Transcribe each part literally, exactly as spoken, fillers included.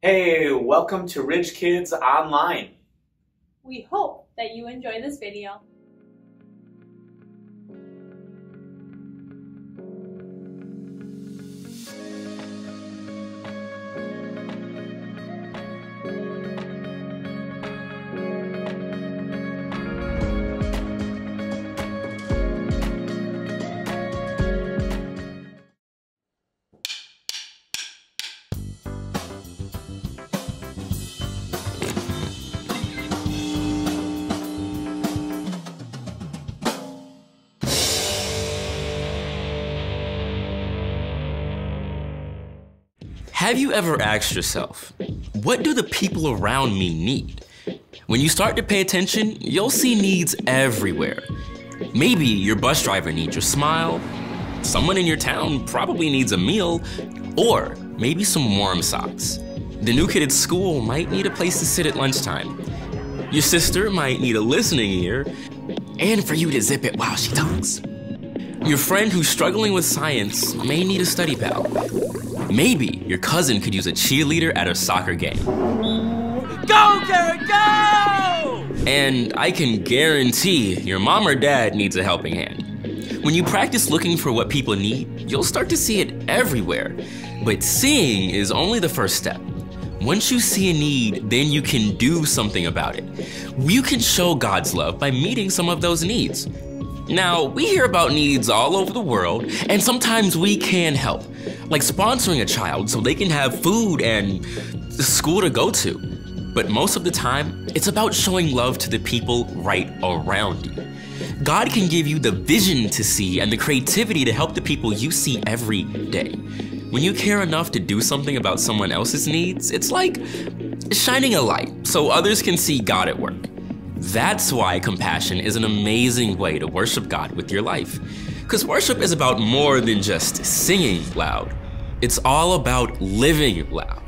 Hey, welcome to Ridge Kids Online. We hope that you enjoy this video. Have you ever asked yourself, what do the people around me need? When you start to pay attention, you'll see needs everywhere. Maybe your bus driver needs your smile, someone in your town probably needs a meal, or maybe some warm socks. The new kid at school might need a place to sit at lunchtime. Your sister might need a listening ear, and for you to zip it while she talks. Your friend who's struggling with science may need a study pal. Maybe your cousin could use a cheerleader at her soccer game. Go, Garrett, go! And I can guarantee your mom or dad needs a helping hand. When you practice looking for what people need, you'll start to see it everywhere. But seeing is only the first step. Once you see a need, then you can do something about it. You can show God's love by meeting some of those needs. Now, we hear about needs all over the world, and sometimes we can help, like sponsoring a child so they can have food and school to go to. But most of the time, it's about showing love to the people right around you. God can give you the vision to see and the creativity to help the people you see every day. When you care enough to do something about someone else's needs, it's like shining a light so others can see God at work. That's why compassion is an amazing way to worship God with your life. Because worship is about more than just singing loud. It's all about living loud.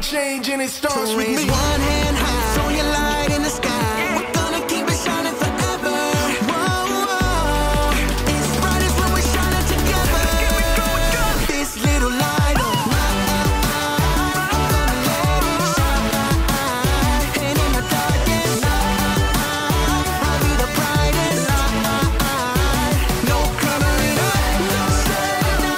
Change and it starts so with me. One hand high, so your light in the sky. Yeah. We're gonna keep it shining forever. Whoa, whoa. It's brightest when we're shining together. Let's get it going, go. This little light of mine, I'm gonna let it shine. And in the darkest night, I'll be the brightest light. No covering up, no shade.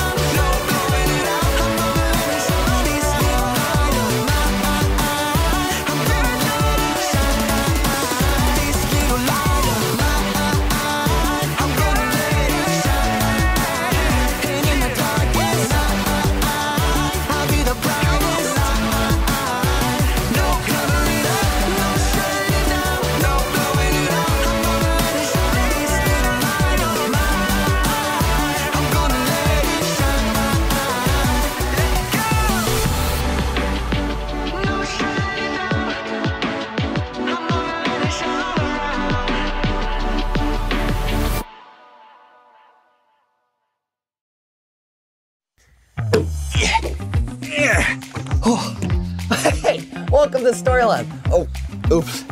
Welcome to Story Lab. Oh, oops.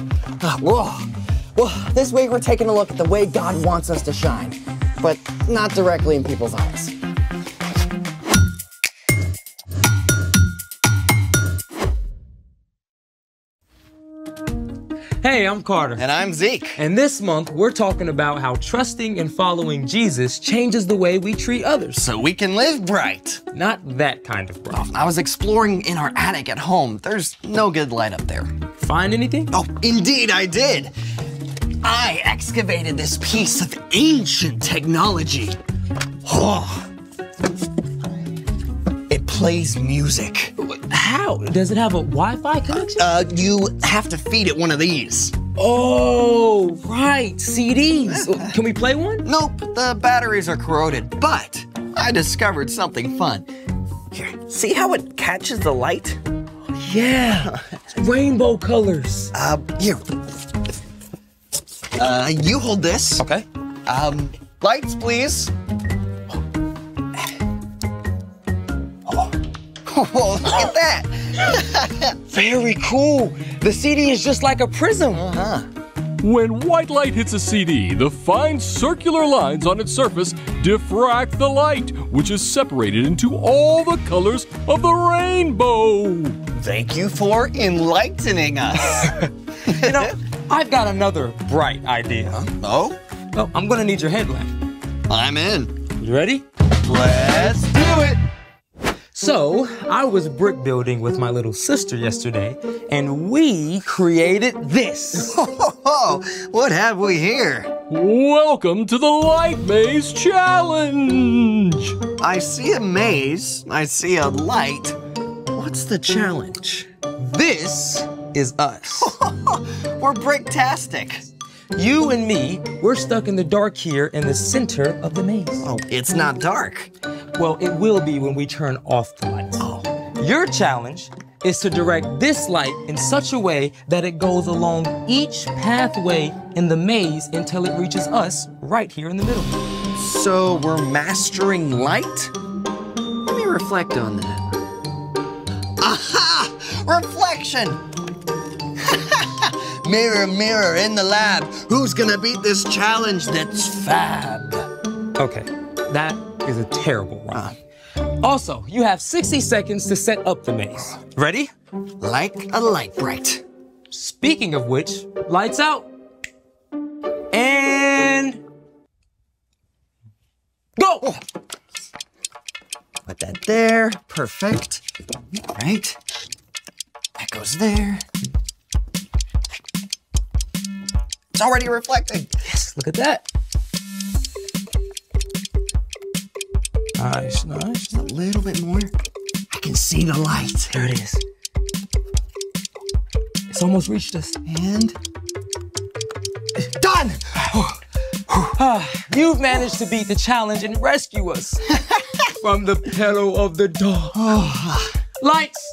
Ah, whoa. Whoa. This week we're taking a look at the way God wants us to shine, but not directly in people's eyes. Hey, I'm Carter. And I'm Zeke. And this month, we're talking about how trusting and following Jesus changes the way we treat others. So we can live bright. Not that kind of bright. I was exploring in our attic at home. There's no good light up there. Find anything? Oh, indeed I did. I excavated this piece of ancient technology. Oh. It plays music. How? Does it have a Wi-Fi connection? Uh, uh, you have to feed it one of these. Oh, right, C Ds. Can we play one? Nope, the batteries are corroded, but I discovered something fun. Here, see how it catches the light? Yeah, rainbow colors. Uh, here. Uh, you hold this. Okay. Um, lights, please. Whoa, look at that. Very cool. The C D is just like a prism. Uh-huh. When white light hits a C D, the fine circular lines on its surface diffract the light, which is separated into all the colors of the rainbow. Thank you for enlightening us. You know, I've got another bright idea. Huh? Oh? Oh, I'm going to need your headlamp. I'm in. You ready? Let's do it. So, I was brick building with my little sister yesterday, and we created this. What have we here? Welcome to the Light Maze Challenge. I see a maze, I see a light. What's the challenge? This is us. We're bricktastic. You and me, we're stuck in the dark here in the center of the maze. Oh, it's not dark. Well, it will be when we turn off the lights. Oh. Your challenge is to direct this light in such a way that it goes along each pathway in the maze until it reaches us right here in the middle. So we're mastering light? Let me reflect on that. Aha! Reflection! Mirror, mirror in the lab, who's gonna beat this challenge that's fab? Okay, that is a terrible rhyme. Also, you have sixty seconds to set up the maze. Ready? Like a light bright. Speaking of which, lights out. And go! Put that there, perfect. All right, that goes there. It's already reflecting. Yes, look at that. Nice, nice. Just a little bit more. I can see the light. There it is. It's almost reached us. And done! You've managed to beat the challenge and rescue us from the peril of the dark. Lights!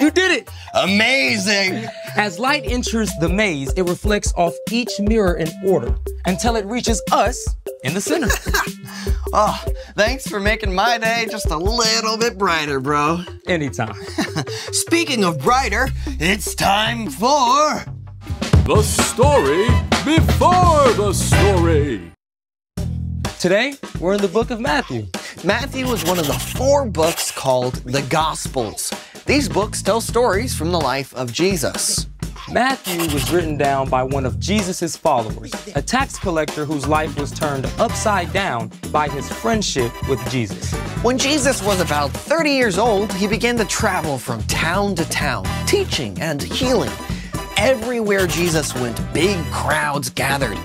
You did it! Amazing! As light enters the maze, it reflects off each mirror in order until it reaches us in the center. Oh, thanks for making my day just a little bit brighter, bro. Anytime. Speaking of brighter, it's time for... The Story Before the Story. Today, we're in the book of Matthew. Matthew is one of the four books called the Gospels. These books tell stories from the life of Jesus. Matthew was written down by one of Jesus' followers, a tax collector whose life was turned upside down by his friendship with Jesus. When Jesus was about thirty years old, he began to travel from town to town, teaching and healing. Everywhere Jesus went, big crowds gathered.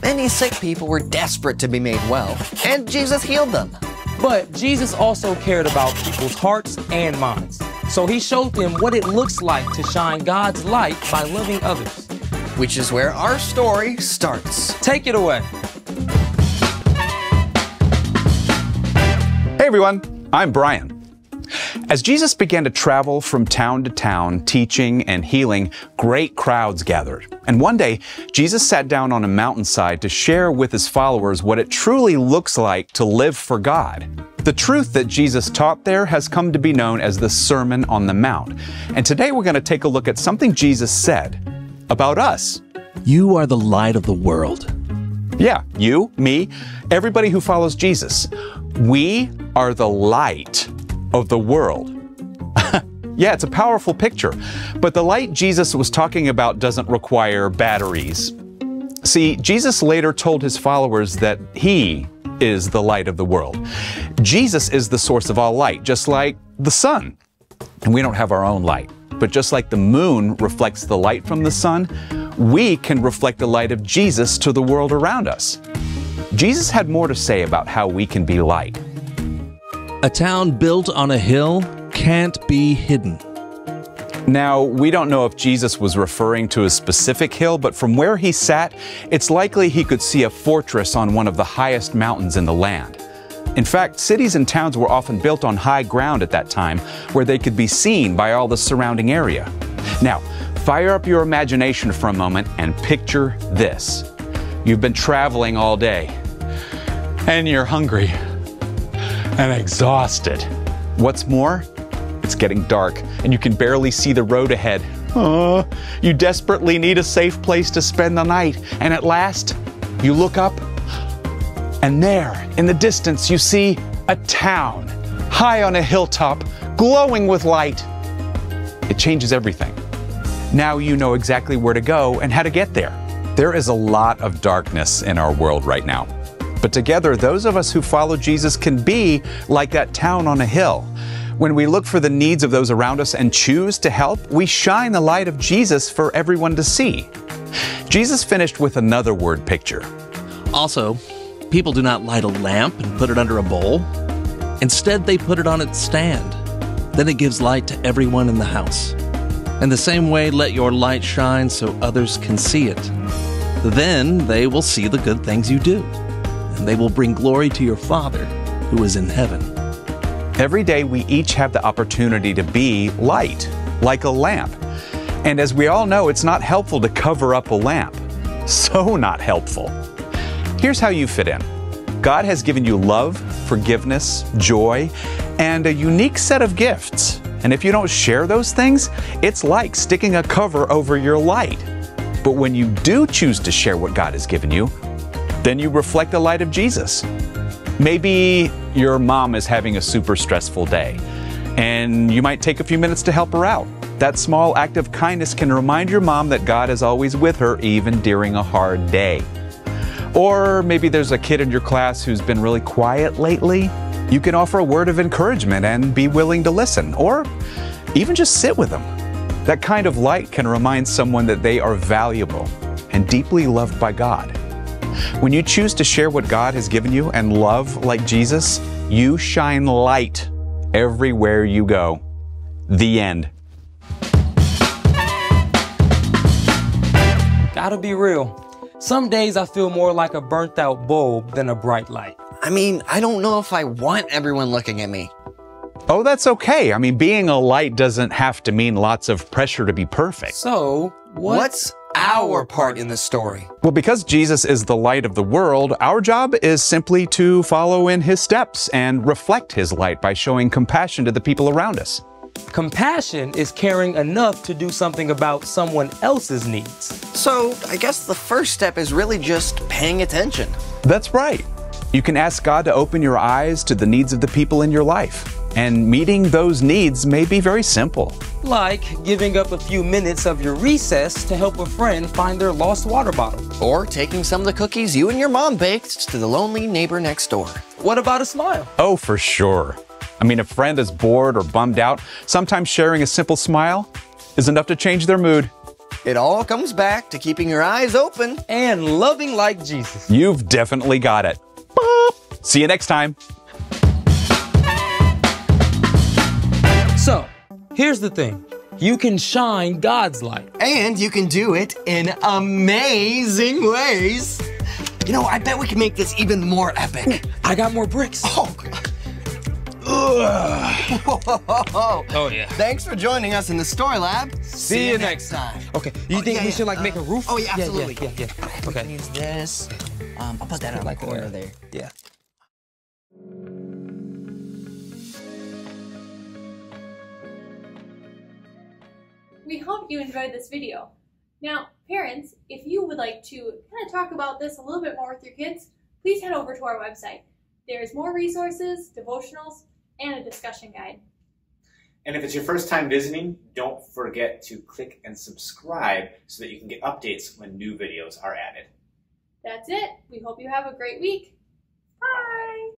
Many sick people were desperate to be made well, and Jesus healed them. But Jesus also cared about people's hearts and minds. So he showed them what it looks like to shine God's light by loving others. Which is where our story starts. Take it away. Hey everyone, I'm Brian. As Jesus began to travel from town to town, teaching and healing, great crowds gathered. And one day, Jesus sat down on a mountainside to share with his followers what it truly looks like to live for God. The truth that Jesus taught there has come to be known as the Sermon on the Mount. And today we're going to take a look at something Jesus said about us. You are the light of the world. Yeah, you, me, everybody who follows Jesus. We are the light of the world. Yeah, it's a powerful picture. But the light Jesus was talking about doesn't require batteries. See, Jesus later told his followers that he is the light of the world. Jesus is the source of all light, just like the sun. And we don't have our own light. But just like the moon reflects the light from the sun, we can reflect the light of Jesus to the world around us. Jesus had more to say about how we can be light. A town built on a hill can't be hidden. Now, we don't know if Jesus was referring to a specific hill, but from where he sat, it's likely he could see a fortress on one of the highest mountains in the land. In fact, cities and towns were often built on high ground at that time, where they could be seen by all the surrounding area. Now, fire up your imagination for a moment and picture this. You've been traveling all day, and you're hungry and exhausted. What's more, it's getting dark, and you can barely see the road ahead. Oh, you desperately need a safe place to spend the night, and at last, you look up, and there, in the distance, you see a town, high on a hilltop, glowing with light. It changes everything. Now you know exactly where to go and how to get there. There is a lot of darkness in our world right now. But together, those of us who follow Jesus can be like that town on a hill. When we look for the needs of those around us and choose to help, we shine the light of Jesus for everyone to see. Jesus finished with another word picture. Also, people do not light a lamp and put it under a bowl. Instead, they put it on its stand. Then it gives light to everyone in the house. In the same way, let your light shine so others can see it. Then they will see the good things you do, and they will bring glory to your Father who is in heaven. Every day we each have the opportunity to be light, like a lamp. And as we all know, it's not helpful to cover up a lamp. So not helpful. Here's how you fit in. God has given you love, forgiveness, joy, and a unique set of gifts. And if you don't share those things, it's like sticking a cover over your light. But when you do choose to share what God has given you, then you reflect the light of Jesus. Maybe your mom is having a super stressful day, and you might take a few minutes to help her out. That small act of kindness can remind your mom that God is always with her, even during a hard day. Or maybe there's a kid in your class who's been really quiet lately. You can offer a word of encouragement and be willing to listen, or even just sit with them. That kind of light can remind someone that they are valuable and deeply loved by God. When you choose to share what God has given you and love like Jesus, you shine light everywhere you go. The end. Gotta be real. Some days I feel more like a burnt out bulb than a bright light. I mean, I don't know if I want everyone looking at me. Oh, that's okay. I mean, being a light doesn't have to mean lots of pressure to be perfect. So, what's... what's our part in the story? Well, because Jesus is the light of the world, our job is simply to follow in his steps and reflect his light by showing compassion to the people around us. Compassion is caring enough to do something about someone else's needs. So I guess the first step is really just paying attention. That's right. You can ask God to open your eyes to the needs of the people in your life. And meeting those needs may be very simple. Like giving up a few minutes of your recess to help a friend find their lost water bottle. Or taking some of the cookies you and your mom baked to the lonely neighbor next door. What about a smile? Oh, for sure. I mean, a friend is bored or bummed out. Sometimes sharing a simple smile is enough to change their mood. It all comes back to keeping your eyes open and loving like Jesus. You've definitely got it. Boop. See you next time. So, here's the thing. You can shine God's light. And you can do it in amazing ways. You know, I bet we can make this even more epic. I got more bricks. Oh, oh yeah. Thanks for joining us in the Story Lab. See, See you next time. time. Okay, you oh, think yeah, we yeah. should like uh, make a roof? Oh yeah, absolutely. Yeah, yeah, yeah. yeah. Okay. Use this. Um, I'll put that on the corner there. Yeah. We hope you enjoyed this video. Now, parents, if you would like to kind of talk about this a little bit more with your kids, please head over to our website. There's more resources, devotionals, and a discussion guide. And if it's your first time visiting, don't forget to click and subscribe so that you can get updates when new videos are added. That's it. We hope you have a great week.